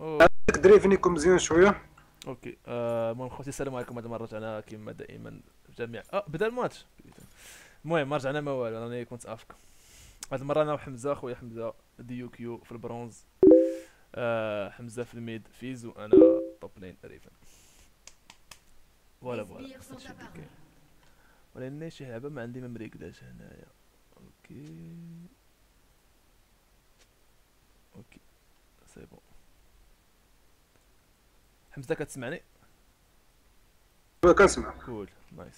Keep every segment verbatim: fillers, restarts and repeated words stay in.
عندك ريفن يكون مزيان شويه. اوكي المهم خوتي السلام عليكم. هاد المره رجعنا كما دائما جميع اه بدا الماتش. المهم ما رجعنا ما والو، راني كنت افك. هاد المره انا وحمزه خويا حمزه ديوكيو في البرونز، آه حمزه في الميد فيز، وانا توب لين ريفن. فوالا فوالا ولكن شي لعبه ما عندي ما مريكداش هنايا. اوكي اوكي سي بون. حمزه كتسمعني؟ كنسمع. كول نايس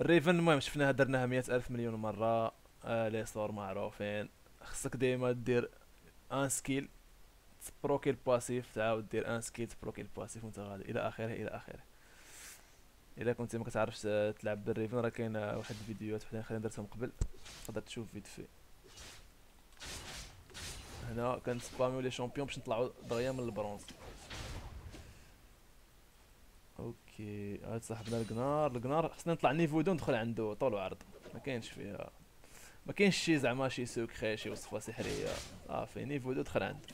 الريفن. المهم شفناها درناها مئة ألف مليون مرة. آه لي صور معروفين، خصك ديما دير ان سكيل تبروكي الباسيف، تعاود دير ان سكيل تبروكي الباسيف وانت غادي الى اخره الى اخره. الى كنتي ما كتعرفش تلعب بالريفن راه كاين واحد الفيديوهات وحدين خلينا درتهم قبل، تقدر تشوف فيد في. هنا كنسباميو لي شامبيون باش نطلعو دغيا من البرونز. اوكي هاد صاحبنا القنار، القنار خصنا نطلع نيفو دو ندخل عنده طول وعرض، ما كاينش فيها ما كاينش شي زعما شي سوكري شي وصفه سحريه. اه في نيفو دو دخل عنده.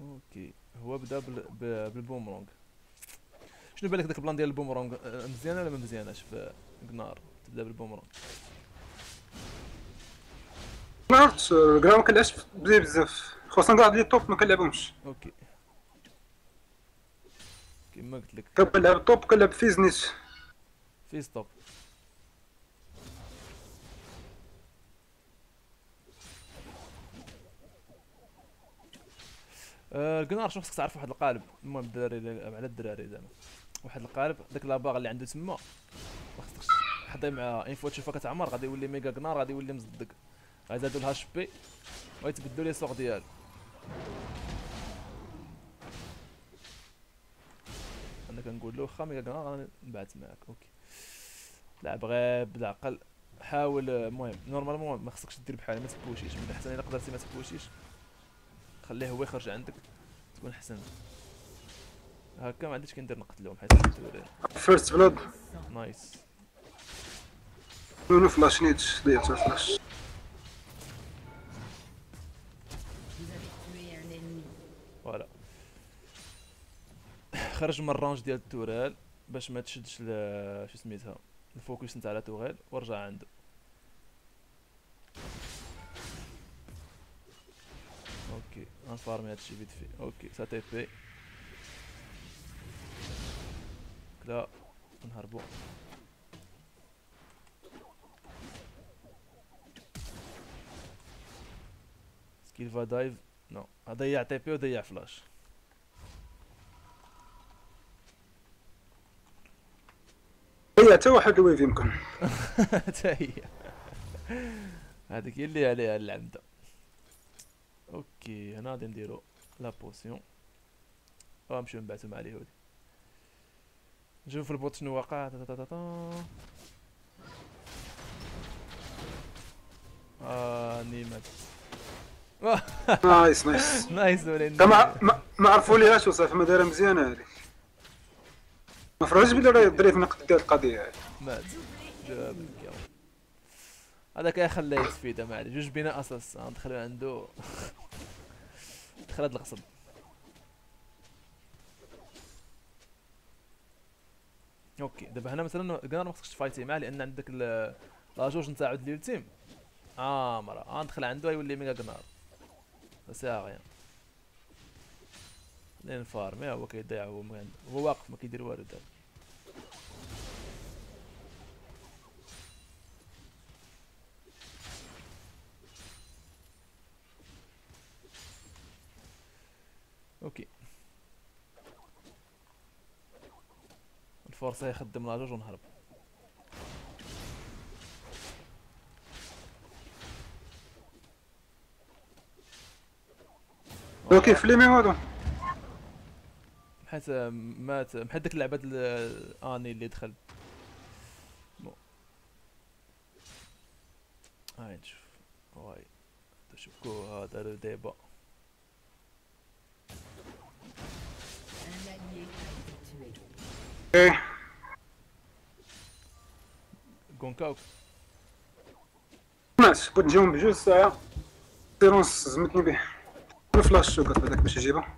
اوكي هو بدا بالبومرونغ. شنو بالك داك البلان ديال البومرونغ مزيانه ولا ما مزياناش في قنار؟ تبدا بالبومرونغ ما عرفتش الكرا ما كنلعبش بزاف، خاصة كاع لي طوب ما كنلعبهمش. اوكي كيما قلت لك كنلعب طوب، كنلعب فيز نيت فيز طوب. الكنار شوف خصك تعرف واحد القالب، المهم الدراري على الدراري زعما واحد القالب، داك لاباغ اللي عنده تما خصك حضي معاها، اين فوا تشوفها كتعمر غادي يولي ميغا كنار، غادي يولي مزدق، غيزادوا الهاش بي ويتبدلوا لي السوق ديالو. انا كنقول له واخا ميغا كنار غادي نبعث معاك. اوكي لعب غير بالعقل حاول. المهم نورمالمون ما خصكش دير بحال ما تبوشيش من احسن الا قدرتي ما تبوشيش، خليه هو يخرج عندك تكون احسن. هكا ما عنديش كندير نقتلهم حيت الدراري فيرست بلاد نايس. نو فلاش نيت ضيعت فلاش. فوالا خرج من الرانج ديال التورال باش ما تشدش شو سميتها الفوكس نتاع لا تورال ورجع عنده. اوكي غنفارمي هادشي فيت في. اوكي سا تي بي كلا نهربو. سكيل فا دايف نو ضيع تي بي وضيع فلاش. هي تا واحد الويف يمكن تا هي هاديك هي اللي عليها العمدة. اوكي هنا غادي نديرو لا بوسيون غنمشيو نبعثو مع اليهودي نشوف في البوت شنو واقع. تا تا تا تا اه نيمات نايس نايس نايس. ما ما عرفوليهاش وصافي ما دايره مزيانه هادي، ما فرجش بلي راه الدريف نقد ديال القضيه هادي مات. هذاك خلاه يتفيد ما عليه جوج بناء اساس ندخلو عنده دخل هاد القصب. اوكي دابا هنا مثلا كنار ما خصكش تفايتي معاه لان عندك لاجوج نتاعو د اليلتيم عامره، آه غندخل عنده يولي ميغا كنار ساعه غير لين فارم. هو كيضيع هو من عنده هو واقف ما كيدير والو. دابا اوكي الفرصه يخدم لاجوج ونهرب. اوكي فليمي هادو حيت مات بحال ديك اللعبه الاني اللي دخل. بون هاي نشوف هاي تشوفو هذا الدابا كونكاو ماشي كنت جاوم بجوج ساعه سيرونس زمتني به الفلاش شوكات هذاك باش يجيبها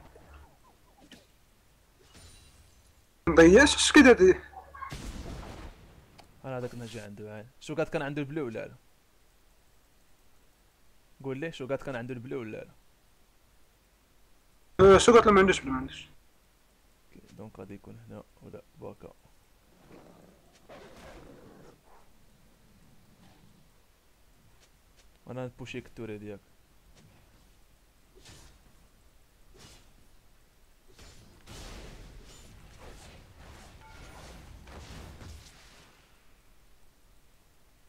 مضياش اش كدير هادي انا هذاك نجا عنده عين شوكات كان عنده البلو ولا لا قول لي شوكات كان عنده البلو ولا لا شوكات ما عندوش بلو ما عندوش دونك غادي يكون هنا ولا باكا انا نبوشيك التوري ديالك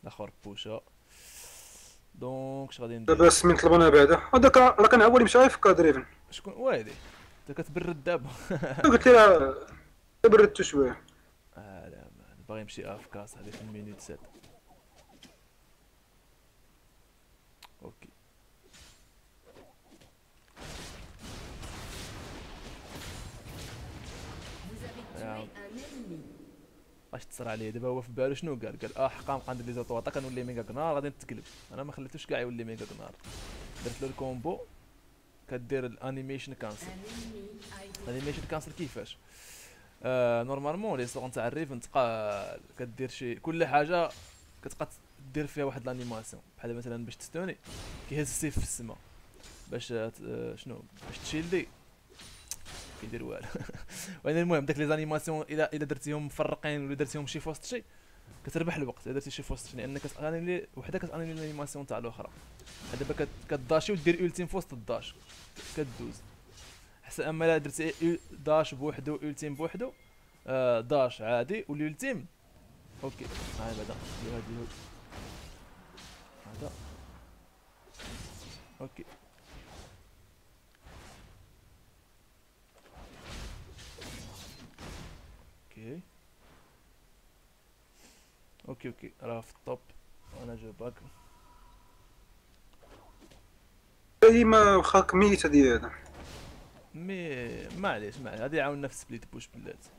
الاخر بوشا دونك اش غادي ندير دابا سمين طلبونا بعدا هذاك راه كنعاود يمشي غير يفكر دريفن شكون ويلي انت كتبرد دابا قلت لها بردتو شويه اه لا باغي يمشي افكا صاحبي في المينوت سبعة اوكي اش تصرى عليه دابا هو في بالو شنو قال قال اه حقا نبقى ندير لي زوطواطا كنولي ميغا كنار غادي نتقلب انا ما خليتوش كاع يولي ميغا كنار درت له الكومبو كدير الانيميشن كانسل الانيميشن كانسل كيفاش آه نورمالمون لي سون تاع الريفن تبقى كدير شي كل حاجه كتبقى دير فيها واحد الانيماسيون بحال مثلا باش تستوني كيهز السيف في السما باش آه شنو باش تشيلدي كيدير والو وين المهم داك لي زانيماسيون الا الا درتيهم مفرقين ولا درتيهم شي فوسط شي كتربح الوقت الا درتي شي فوسط شي لان كتاني وحده كتاني الانيماسيون تاع الاخرى دابا كداشي ودير اولتيم فوسط الداش كدوز حسن اما الا درتي داش بوحدو اولتيم بوحدو آه داش عادي والولتيم اوكي ها بعدا هادي هذا اوكي اوكي اوكي اوكي راه في الطوب انا جاوبك ديما واخاك ميت هادي هذا مي معليش معليش غادي يعاوننا في سبليت بوش بلاتي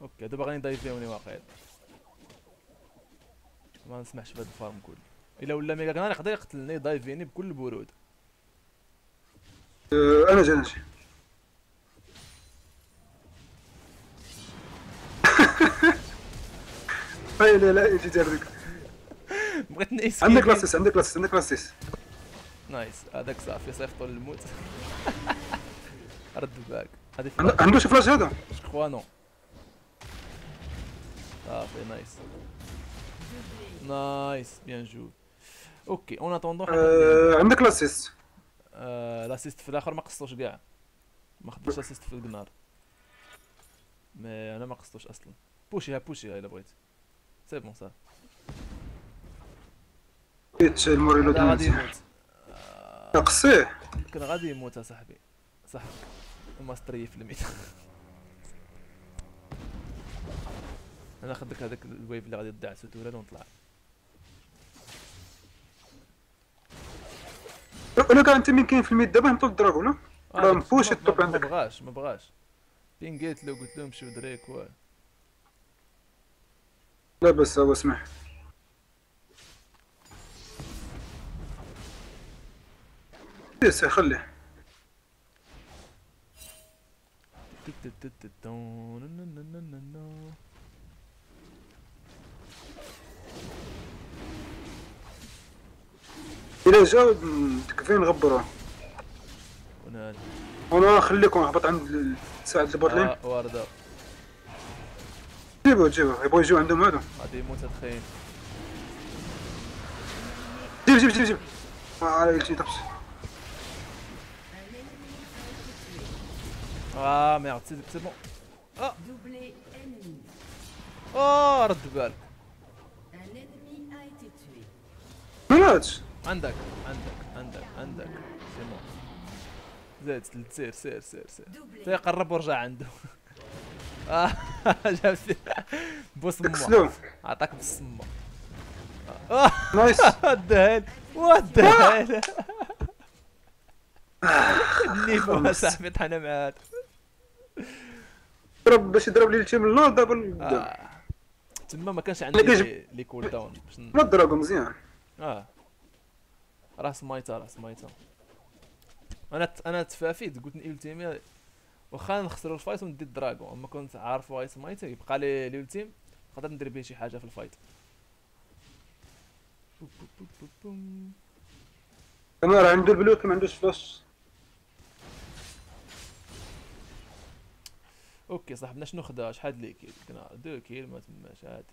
اوكي دابا غادي ندايفيوني واقيلا ما نسمعش بهاد الفارم كله الا ولا ميغا كنار يقدر يقتلني دايفيني بكل برود انا جا نجي لا لا لا يجي جرك بغيت نيسكي عندك لاسيس عندك لاسيس عندك لاسيس نايس هذاك صافي صيفطو للموت رد باك هذه عنده شي فلاش هذا جو نو صافي نايس نايس بيان جو اوكي اون اتوندو عندك لاسيس لاسيست في الاخر ما قصتوش كاع ما خديتش لاسيست في القنار مي انا ما قصتوش اصلا بوشيها بوشيها الا بغيتي سي بون صافي بيت الموريلو غادي يموت قصيه كان غادي يموت اصاحبي صح الماستريه في الميت انا خد لك هذاك الويف اللي غادي يضيع سوتوره ونطلع انا كان انت مين كاين في الميت دابا نطول الدراغون لا نفوش الطوب عندك ما بغاش ما بغاش فين قلت له قلت له مشيو دريك و لا بس هو اسمح يسي خليه إلا جاو تكفين نغبروه ونال أنا خليكم هبط عند ساعة البوتلين آه واردة جيبوه جيبوه يبغوا يجيو عندهم هادو غادي يموت هاد خاين جيب جيب جيب جيب على يلتي طبش اه ميرد سي سي بون اه دوبلي انمي اه رد بالك مالاتش عندك عندك عندك عندك سي بون زاد سير سير سير سير تيقرب ورجع عنده اه جاب سير بصمه عطاك بالصمه اه نايس الدهان والدهان النيفو اصاحبي طحنا مع هذا ضرب باش يضرب لي التيم من اللور دابا تما ما كانش عندي لي كول داون باش نضربو مزيان. اه راه سمايته راه سمايته انا انا تفافيت قلت الالتيمي واخا نخسروا الفايت وندي الدراغون، اما كنت عارف واي سمايته يبقى لي الالتيم نقدر ندير به شي حاجه في الفايت. انا راه عنده البلوك ما عندوش فلاش. اوكي صاحبنا شنو خدا؟ شحال لي كيل؟ كنا دو كيل ما تماش عاد.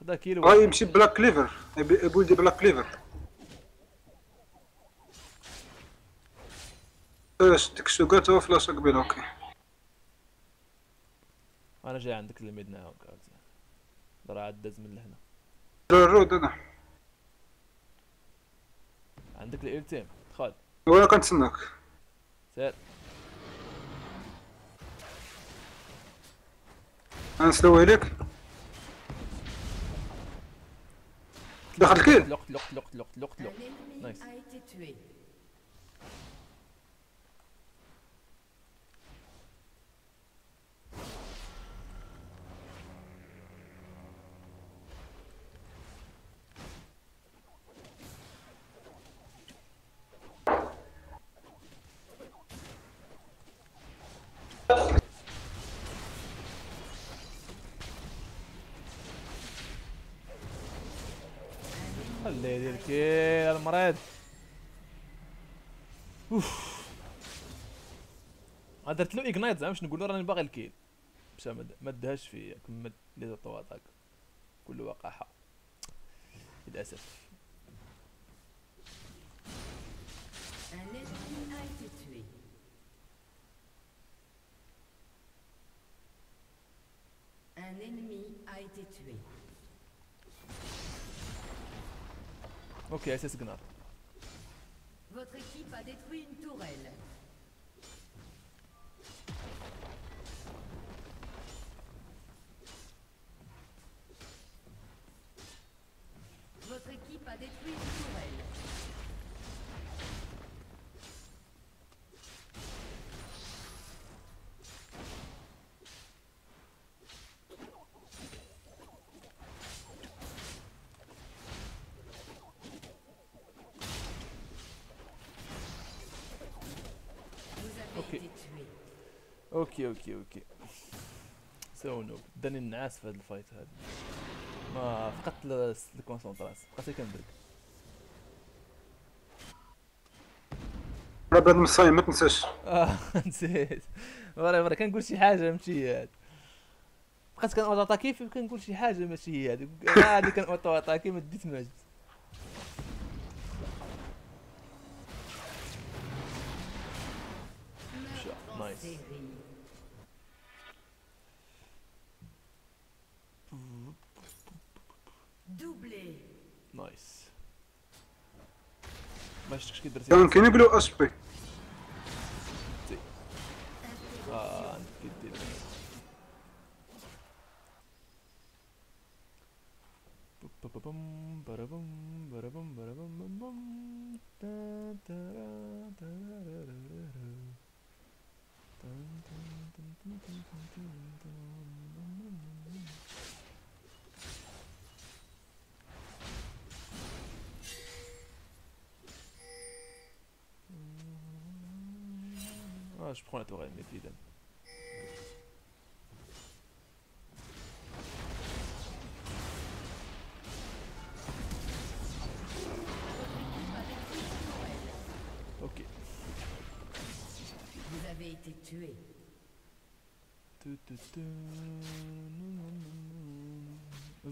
خدا كيل و غيمشي بلا كليفر، يبولدي بلا كليفر. اش ديك السوكات هو فلاش قبيل. اوكي انا جاي عندك الميدنا هاكا راه عاد داز من لهنا. الرود انا عندك الالتيم دخل وانا كنتسناك سير. انا نسلوي لك دخل الكيل. لقت لقت لقت لقت لقت لقت نايس. خليه يدير كيل المريض. اوف درت له اغنايت زعما باش نقول له راني باغي الكيل باش ما دهاش فيا كما لي طواط هكا كل وقاحه للاسف. Un ennemi a été tué. Ok, c'est ce grenade. Votre équipe a détruit une tourelle. Votre équipe a détruit une tourelle. اوكي اوكي اوكي سو نوب داني النعاس في هاد الفايت هاد ما فقدت الكونسونطراسيون بقيت غير كندرك. راه بنادم صايم ما تنساش. اه نسيت ورا كنقول شي حاجه ماشي هي هاد بقيت كنوطو اتاكي فيه كنقول شي حاجه ماشي هي هادي هادي كنوطو اتاكي ما ديت ما جبت. نايس دوبلي نايس. ما شفتكش كي درتي كان كاين بلو اس بي. اه كدير بوبوبوم برابوم برابوم برابوم بوم تا تا تا. Ah, je prends la tourelle, mais puis dame.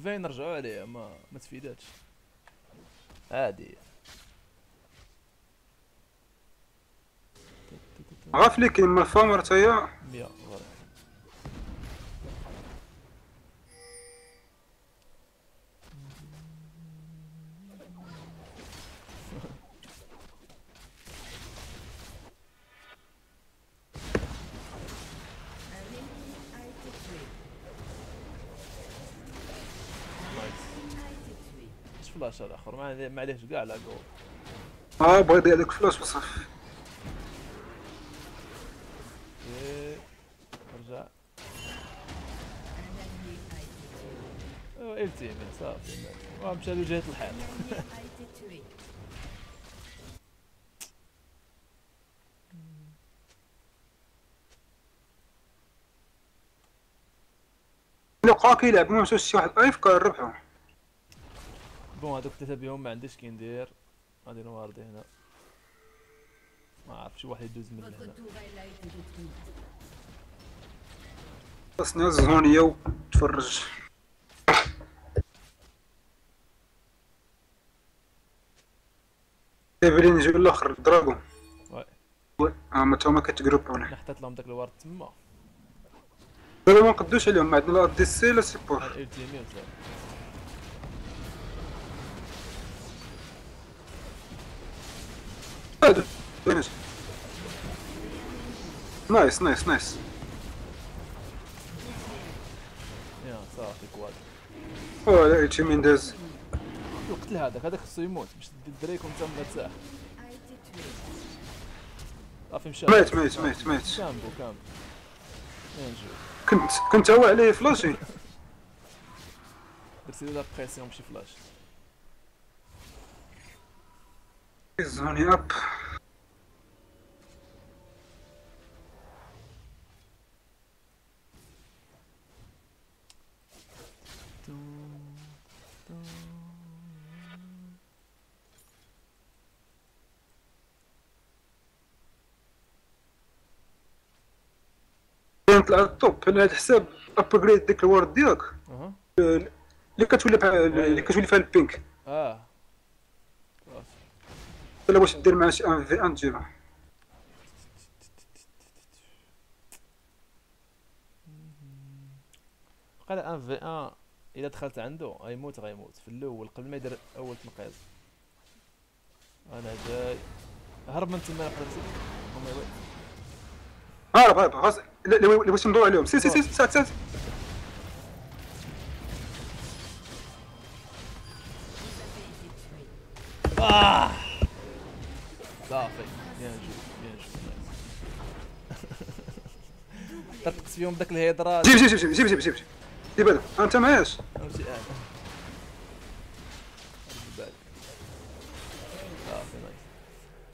فين نرجعوا عليه ما ما تفيداتش عادي عرف لي كاين ما فامر حتى هي مية غير. فلاش الاخر ما عليهش كاع لا جول. اه بغا يضيع داك الفلاش وصافي. رجع التيمت صافي ومشى لجهة الحيط. لقاو كيلعبو مشاو شي واحد ايف كنربحو. بون هادوك ثلاثة بيهم ما عنديش كندير، غادي نواردي هنا. ما عرفتش واحد يدوز من هنا. خاصني الزونية وتفرج. دابلين يجيو الاخر ضربو. وي. وي هما تا هما كتجروبونا. حطيت لهم داك الورد تما. دابا ما نقدوش عليهم، ما عندنا لا دي سي لا سيبور. الالتيميت زعما. هادو فينيش. نايس نايس نايس. يا صافي كواد. واه لا الالتيميت داز. قتل هذاك، هذاك خصو يموت باش تدي الدريك وانت مرتاح. صافي مشى. مات مات مات مات. كامبو كامبو. كنت كنت هو عليه فلاشي درتي له لابريسيون بشي فلاش زوني اب طلع الطوب على الحساب ابغريد ديك الورد ديالك اها اللي كتولي اللي كتولي فيها البينك اه ولا واش دير معاه شي ان في ان تجيبها قال ان في ان الا دخلت عنده غيموت غيموت في الاول قبل ما يدير اول تنقيز انا جاي هرب من تما قدرتي هرب هرب خلاص لا لا بغيت ندور عليهم سير سير سير ساعة ساعة آه صافي بيان جو بيان جو طرطقت فيهم بداك الهضرة جيب جيب جيب جيب جيب جيب جيب هذا أنت معاياش أمشي أنا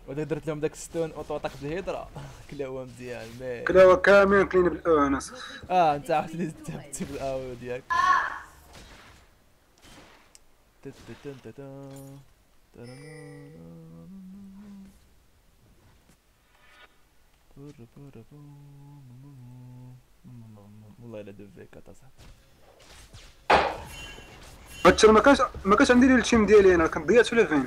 ودا درت لهم داك الستون وطوطاك بالهضره كلاوه مزيان مي كلاوه كاملين كلين بالانس اه انت عاوتاني تبتي بالاو ديالك تت تت تت تت والله الا دو فيكا تا صاحبي هادشي ما كانش ما كانش عندي التيم ديالي انا كنضيع في لافين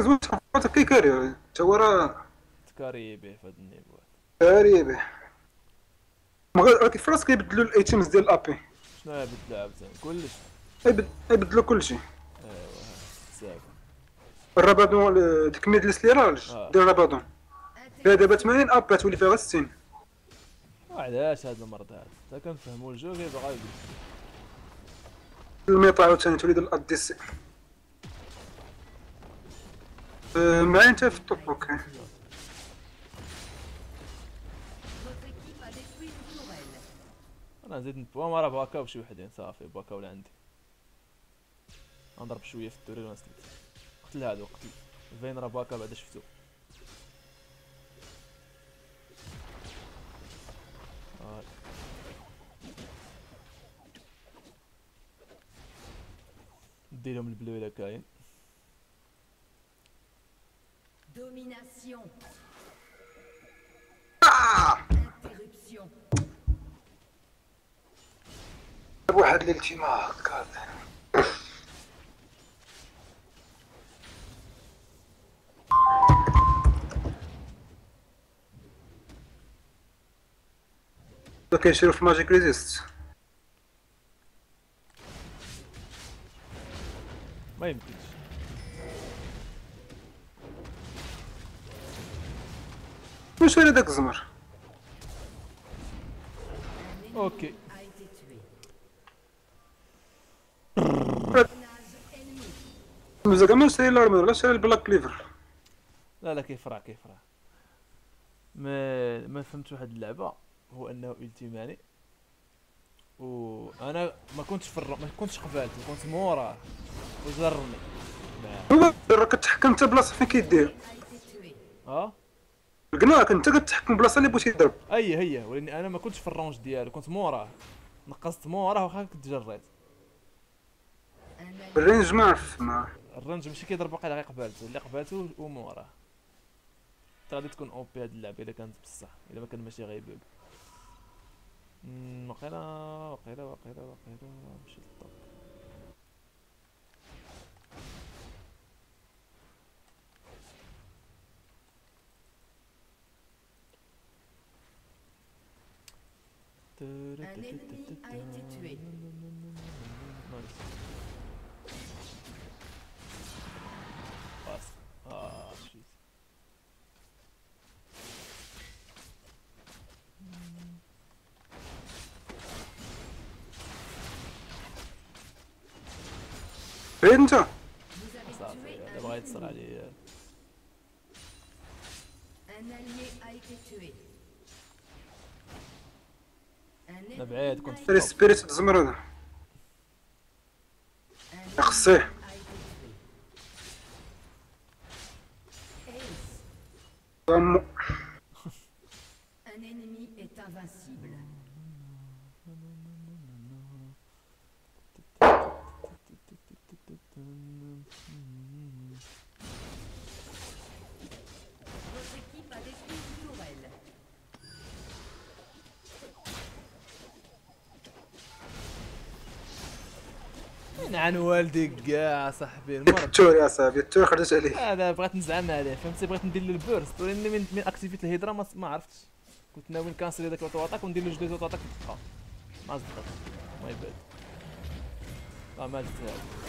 زوين صافي كيكاري تا هو راه تكاري به في هاد النيفو كاري به في راسك كيبدلو الايتيمز ديال لابي شنو غيبدلو عاوتاني كلشي غيبدلو كلشي ايوا صافي الرابادون ديك الميدلس اللي راه ديال الرابادون فيها دابا ثمانين ابات تولي فيها غير ستين علاش هاد المرض هذا حتى كنفهمو الجو كيبغي يدير الميطا عاوتاني تولي ديال الاد دي سي معايا انت في الطب اوكي انا نزيد نبوا مع راه باكا وشي وحدين صافي باكا ولا عندي نضرب شويه في الدوري ونسلت قتل هادو قتل فين راه باكا بعدا شفتو نديرهم البلو الا كاين Domination. Ah. Interruption. واحد للتيما هكا كيشيرو في ماجيك ريزيست ما يمكنش. مش ولا داك الزمر. اوكي. زعما ما نشري لا رمر لا شري البلاك ليفر. لا لا كيفرع كيفرع. ما ما فهمت واحد اللعبه هو انه التماني. وانا ما كنتش في الر... ما كنتش قبلت كنت موراه وزرني هو راك كتحكم انت بلاصه فين كيدير اه قلناك انت كتحكم بلاصه اللي بغيتي تضرب اي هي ولاني انا ما كنتش في الرونج ديالو كنت موراه نقصت موراه واخا كنت جريت الرينج ما عرفتش ما الرينج ماشي كيضرب باقي اللي قبلته اللي قبلته وموراه غادي تكون او بي هاد اللعبه الا كانت بصح الا ما كان ماشي غيبيب امم وقيلا وقيلا وقيلا وقيلا نمشي للطب فين انت؟ صافي دابا غيتصل عليا انا بعيد كنت في السبيريت الزمر هذا خصيه ضم عن والدي كاع صاحبي المرض التور يا صاحبي التور خرجت عليه هذا بغيت نزعم عليه فهمتي بغيت ندير له البيرست ولكن من من اكتيفيت الهضره ما, ما عرفتش كنت ناوي نكانسلي داك الوطاك وندير له جديد وطاك دقه ما صدقتش ما يبان راه ما درت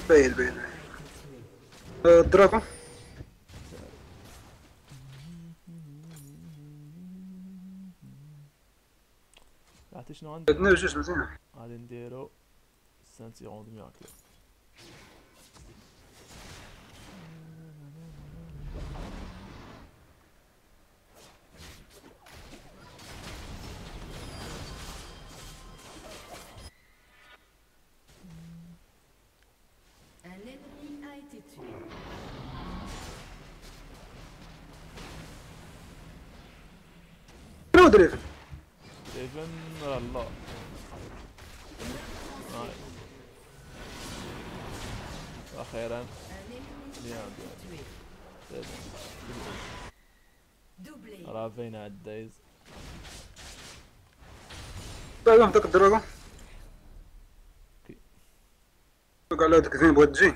باين باين الدراكون عرفتي شنو غندير عندنا جوج مزيان غادي نديرو سانتيرون دو ميراكل ريفن ريفن راه الله اخيرا راه باين هاد الدايز باغي نحطك الدراغون دوك على هاديك زين بغات تجي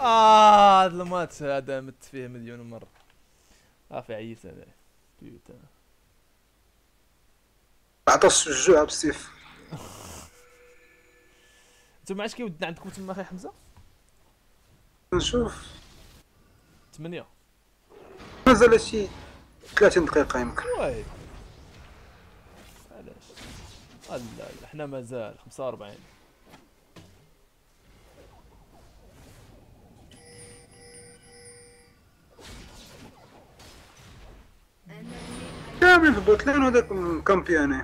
آه هاد الماتش هذا مت فيه مليون مرة صافي عييت هذا بيوتا عطا الشجاعة بالسيف انتم ما عادش كيودنا عندكم تما اخي حمزة نشوف ثمانية مازال شي ثلاثين دقيقة يمكن واه علاش لا لا حنا مازال خمسة وأربعين كامل في البوتلين وهذاك كامبياني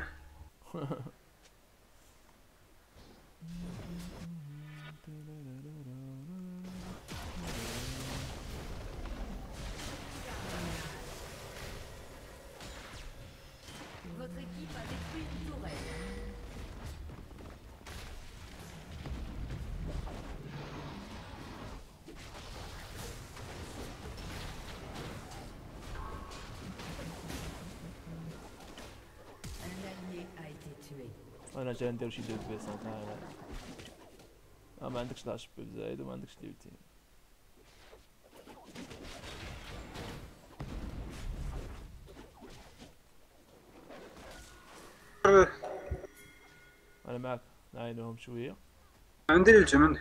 انا جا ندير شي دو بيسون. ها ما عندكش العشب زايد وما عندكش ديوتين. انا معك نعينهم شويه. عندي الجمل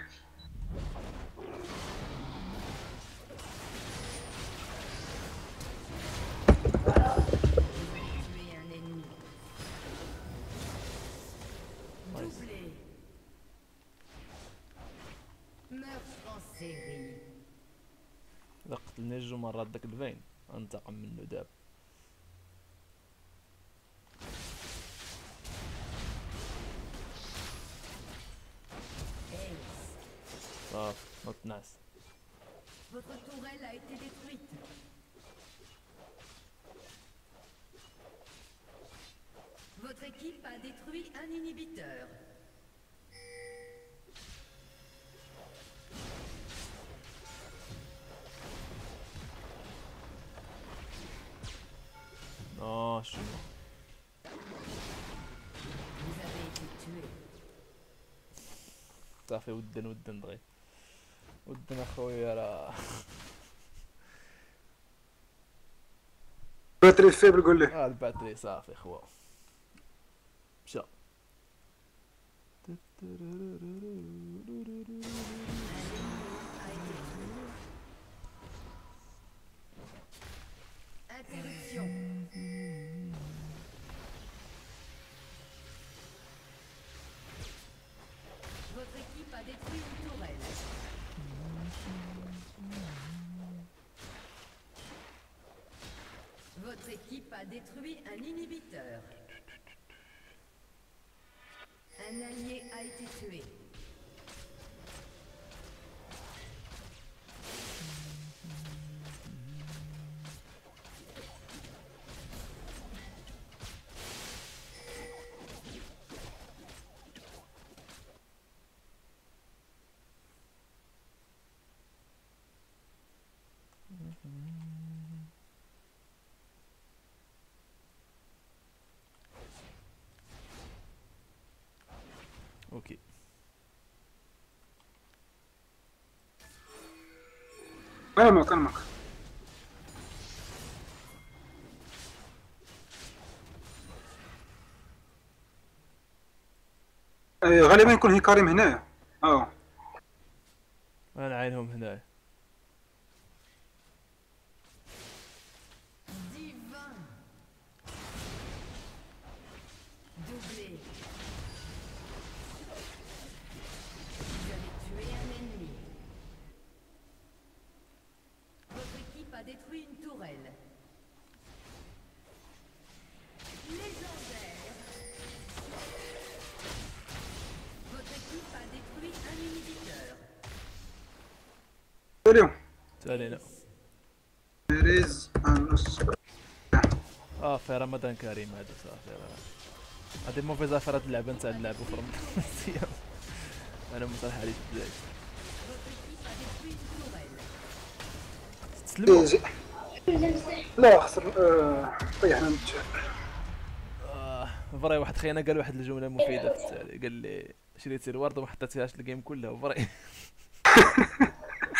قتلني جوج مرات داك البين، انتقم منه دابا. صافي ما تنعس. Votre équipe a détruit un inhibiteur. Oh, je suis mort. Vous avez été tué. Ça fait ودن ودن دغيا. ودن اخويا راه. الباتري فيبل قول له. اه الباتري صافي خوا. مشى. Votre équipe a détruit une tourelle. Votre équipe a détruit un inhibiteur. Un allié a été tué. اوكي انا معك انا معك غالبا يكون هيكاريم هنايا. اه انا عينهم هنايا. Détruit une tourelle. Légendaire. Votre équipe a détruit un inhibiteur. Salut. Salut là. Riz Anus. Ah, faire Ramadan Karim, هذا صافي راه. هذه موفيزا فرات اللعبه نتاع اللعب اخرى مزيان. انا مصرح عليك بزاف. لا خسر طيحنا من الجهل. فري واحد خينا قال واحد الجمله مفيده في التالي، قال لي شريتي الورده وما حطيتيهاش الجيم كله فري.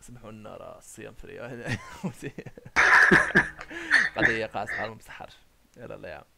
سمحوا لنا راه الصيام فري هنا خوتي قضيه قاصحه ما مسحرش. يلاه الله يعاون.